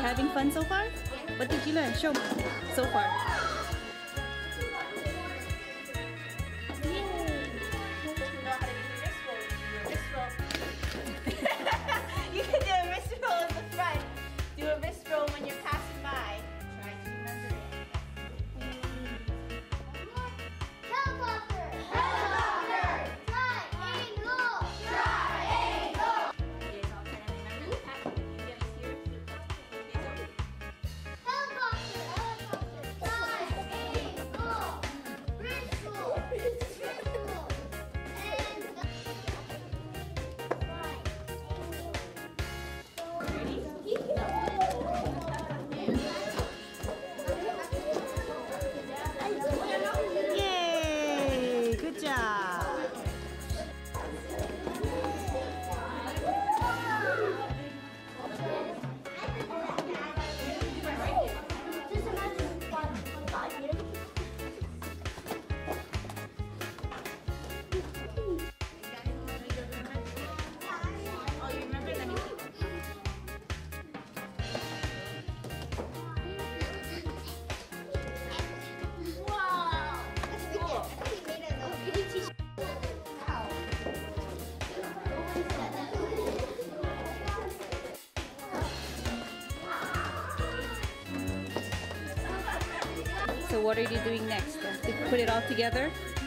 You having fun so far? What did you learn? Show me so far. You can do a wrist roll in the front. Do a wrist roll when you're passing by. Try to remember it. Helicopter! Helicopter! Triangle! Triangle! You guys all try to remember the pattern. You guys hear it? You guys all do. Helicopter! Helicopter! Triangle! Wristle! Wristle! And the... Yay! Good job. Just imagine Oh, you remember? Let me see. Wow! He made it though. Could you teach me how? So what are you doing next? Put it all together.